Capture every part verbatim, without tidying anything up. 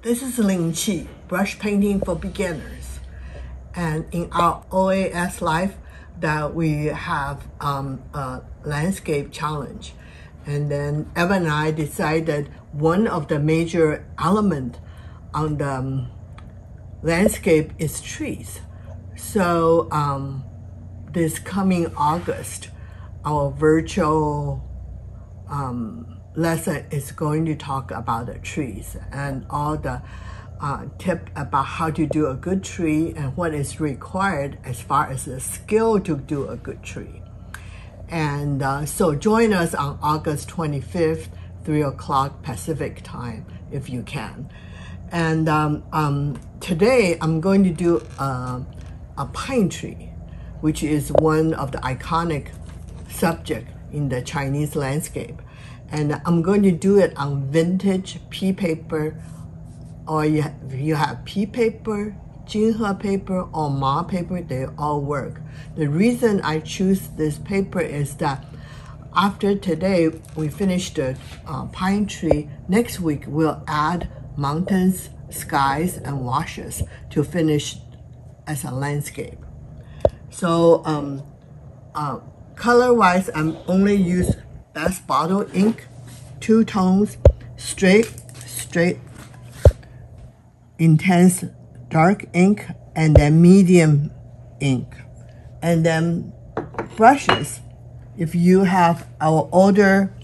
This is Ling Chi, brush painting for beginners. And in our OASLife that we have um, a landscape challenge. And then Evan and I decided one of the major element on the um, landscape is trees. So um, this coming August, our virtual um, lesson is going to talk about the trees and all the uh, tip about how to do a good tree and what is required as far as the skill to do a good tree. And uh, so join us on August twenty-fifth, three o'clock Pacific time, if you can. And um, um, today I'm going to do a, a pine tree, which is one of the iconic subjects in the Chinese landscape. And I'm going to do it on vintage Pi paper, or you have, you have Pi paper, Jinhe paper, or ma paper. They all work. The reason I choose this paper is that after today we finish the uh, pine tree. Next week we'll add mountains, skies, and washes to finish as a landscape. So um, uh, color-wise, I'm only use best bottle ink, two tones, straight, straight, intense dark ink, and then medium ink. And then brushes. If you have our older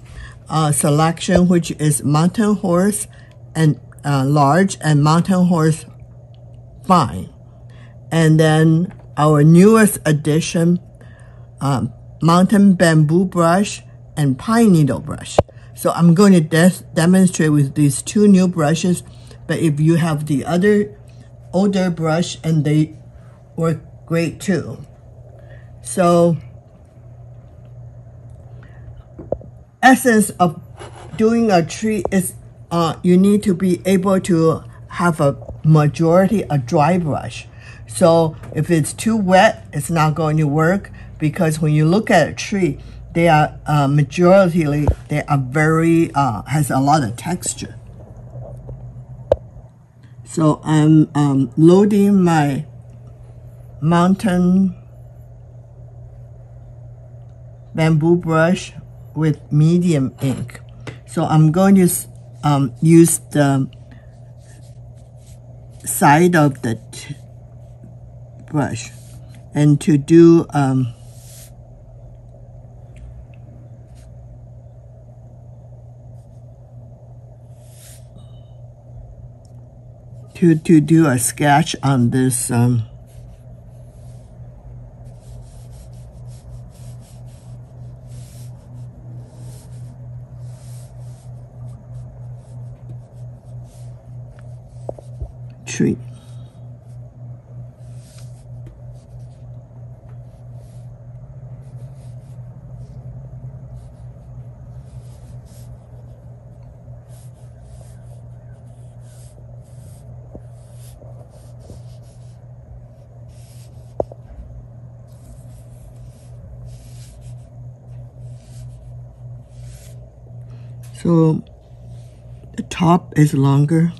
uh, selection, which is Mountain Horse and uh, Large and Mountain Horse Fine. And then our newest addition, um, Mountain Bamboo Brush and Pine Needle brush. So I'm going to de demonstrate with these two new brushes, but if you have the other older brush, and they work great too. So essence of doing a tree is uh, you need to be able to have a majority a dry brush. So if it's too wet, it's not going to work, because when you look at a tree, they are uh, majority, they are very, uh, has a lot of texture. So I'm um, loading my mountain bamboo brush with medium ink. So I'm going to um, use the side of the t brush and to do um, To, to do a sketch on this um, tree. So the top is longer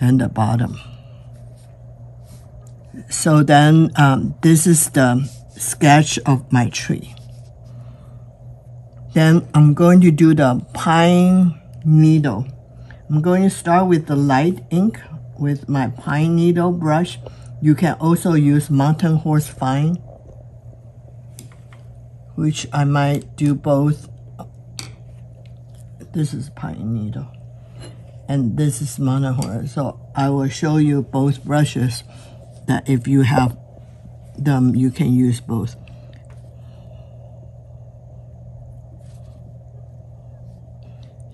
than the bottom. So then um, this is the sketch of my tree. Then I'm going to do the pine needle. I'm going to start with the light ink with my pine needle brush. You can also use Mountain Horse Fine, which I might do both. This is pine needle, and this is Mountain Horse. So I will show you both brushes that if you have them, you can use both.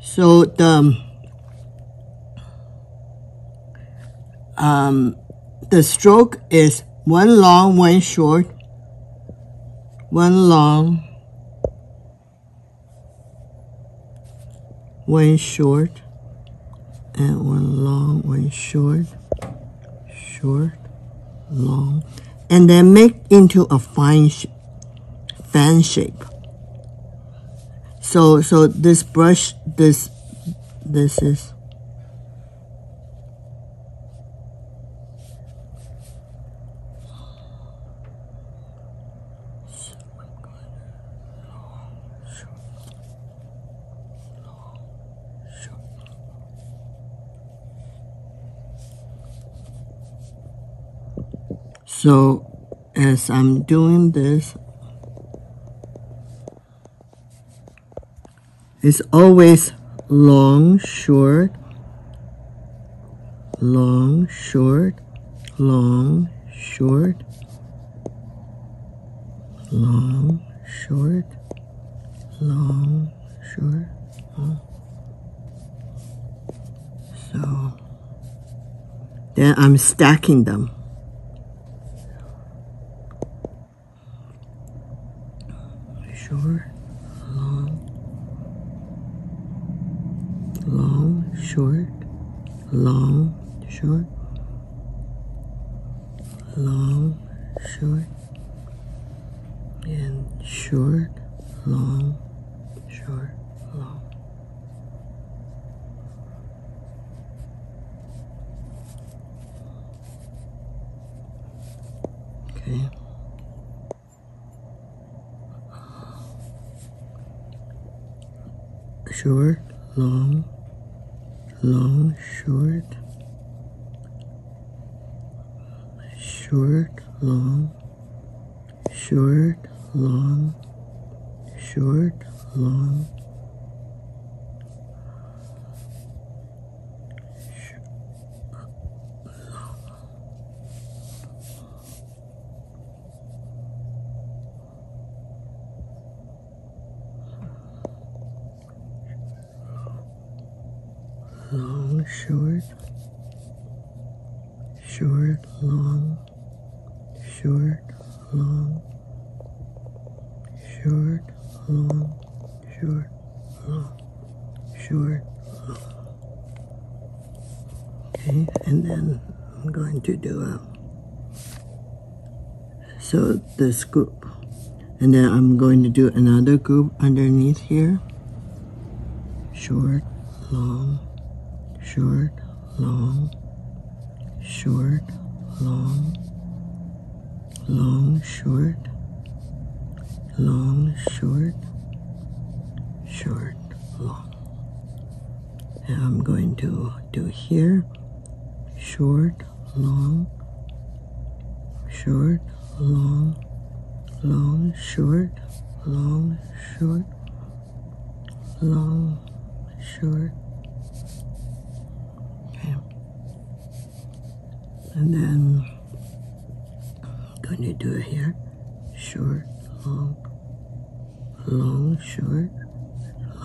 So the, um, the stroke is one long, one short, one long, one short, and one long, one short, short, long, and then make into a fine sh fan shape. So, so this brush, this, this is, so as I'm doing this, it's always long, short, long, short, long, short, long, short, long, short. So then I'm stacking them. Short, long, long, short, long, short, long, short, and short, long, short, long. Okay. Short, long, long, short, short, long, short, long, short, long, long, short, short, long, short, long, short, long, short, long, short, long. Okay, and then I'm going to do a, so this group, and then I'm going to do another group underneath here, short, long, short, long, short, long, long, short, long, short, short, long. And I'm going to do here, short, long, short, long, long, short, long, short, long, short. And then I'm going to do it here, short, long, long, short,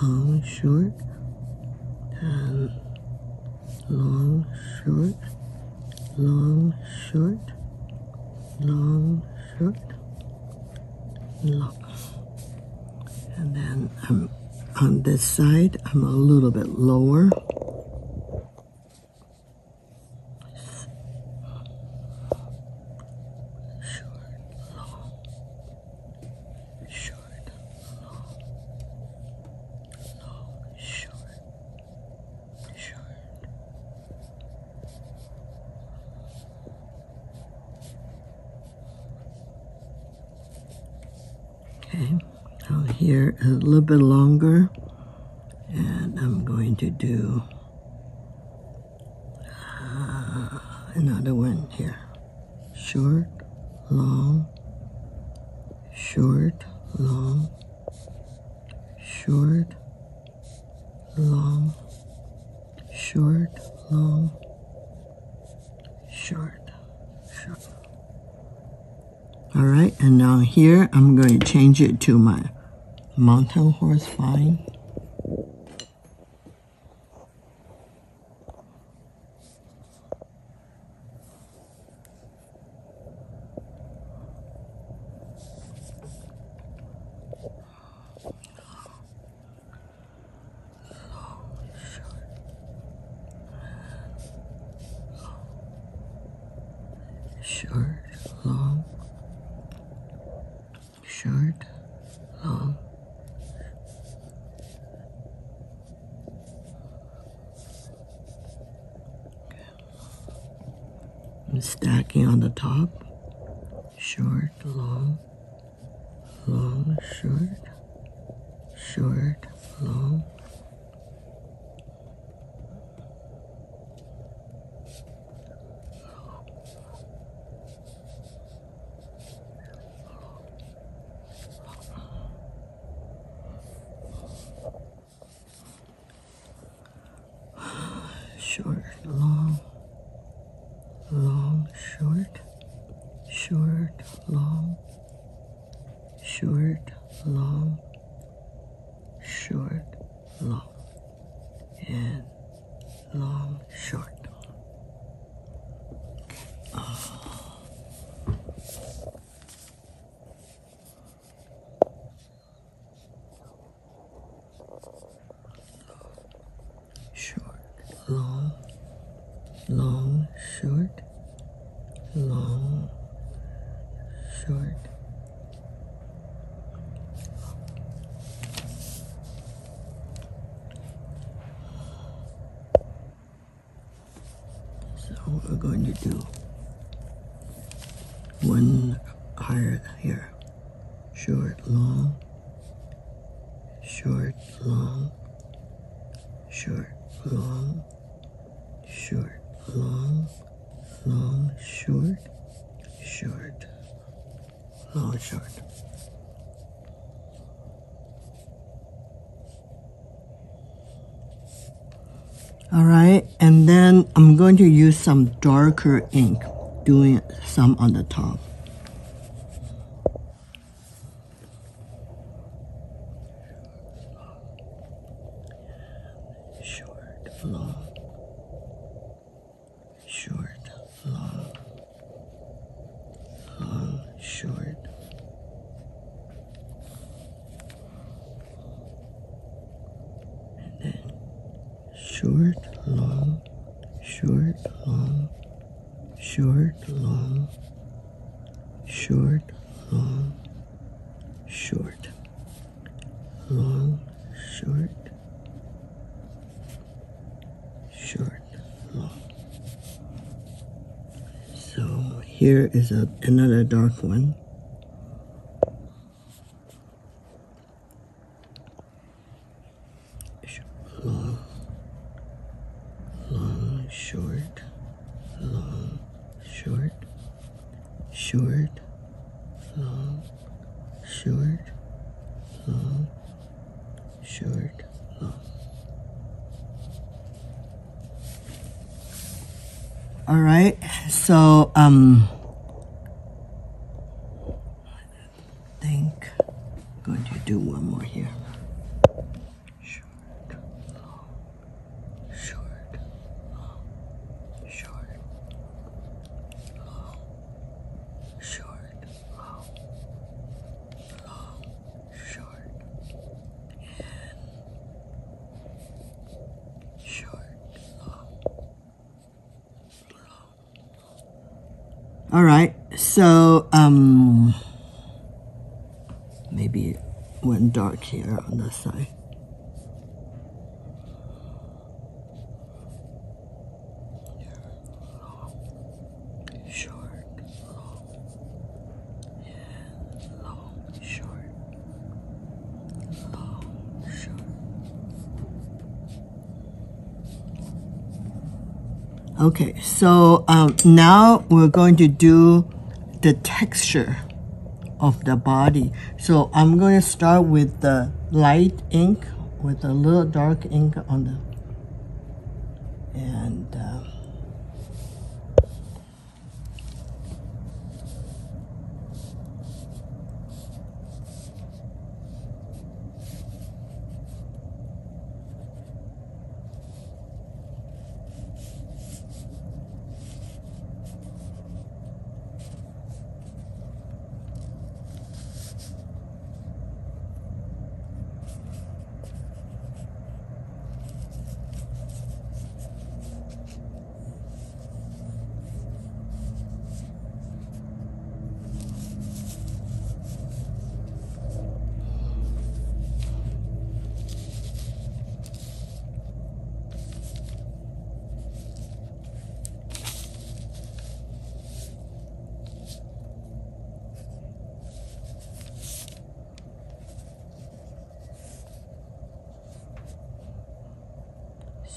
long, short, and long, short, long, short, long, short, long. And then I'm on this side, I'm a little bit lower. Here a little bit longer, and I'm going to do uh, another one here. Short, long, short, long, short, long, short, long, short, short. All right, and now here I'm going to change it to my Mountain Horse Fine. Short, long, short, long. Stacking on the top, short, long, long, short, short, long. Short, long, long, short, short, long, short, long, short, long, and long, short. Oh. Short, long, long, short, long, short. So we're going to do one higher here. Short, long, short, long, short, long, short, long, long, short, short, long, short. All right, and then I'm going to use some darker ink, doing some on the top. Short, long, short, long, long, short. And then short, long, short, long, short, long, short, long, short, long, short, short, long. So here is a, another dark one. Long, long, short, long, short, short, long, short, long, short, long. All right, so um, I think I'm going to do one more here. Short, long, short, long, short, All right, so um, maybe it went dark here on this side. Okay, so um, now we're going to do the texture of the body. So I'm going to start with the light ink, with a little dark ink on the, and uh,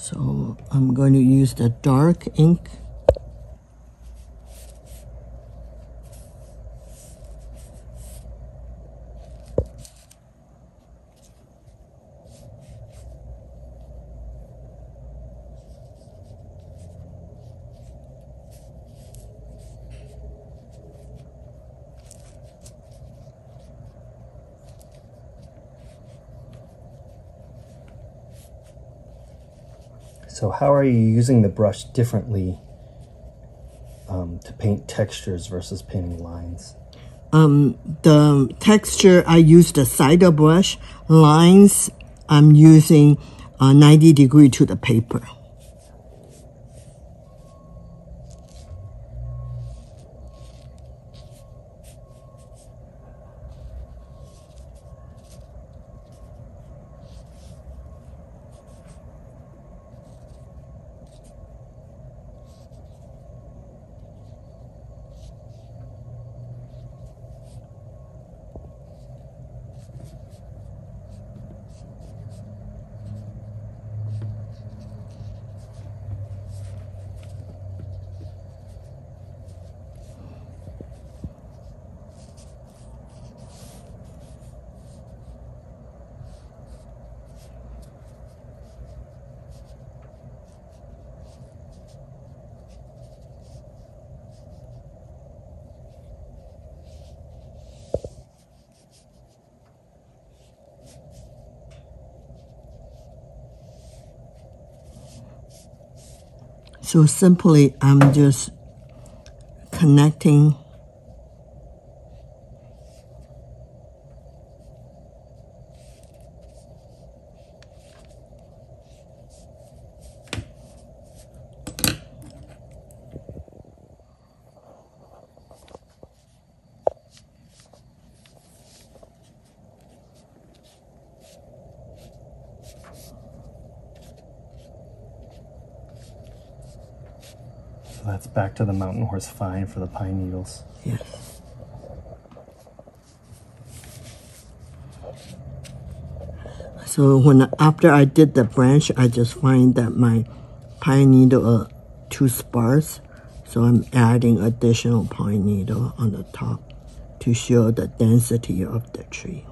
So I'm going to use the dark ink. So how are you using the brush differently um, to paint textures versus painting lines? Um, the texture, I use the cider brush. Lines, I'm using uh, ninety degree to the paper. So simply, I'm just connecting That's back to the Mountain Horse Fine for the pine needles. Yes. So when after I did the branch, I just find that my pine needle are too sparse, so I'm adding additional pine needle on the top to show the density of the tree.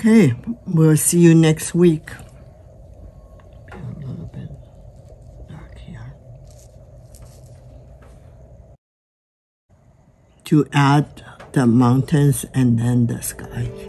Okay, we'll see you next week. A little bit dark here. To add the mountains and then the sky.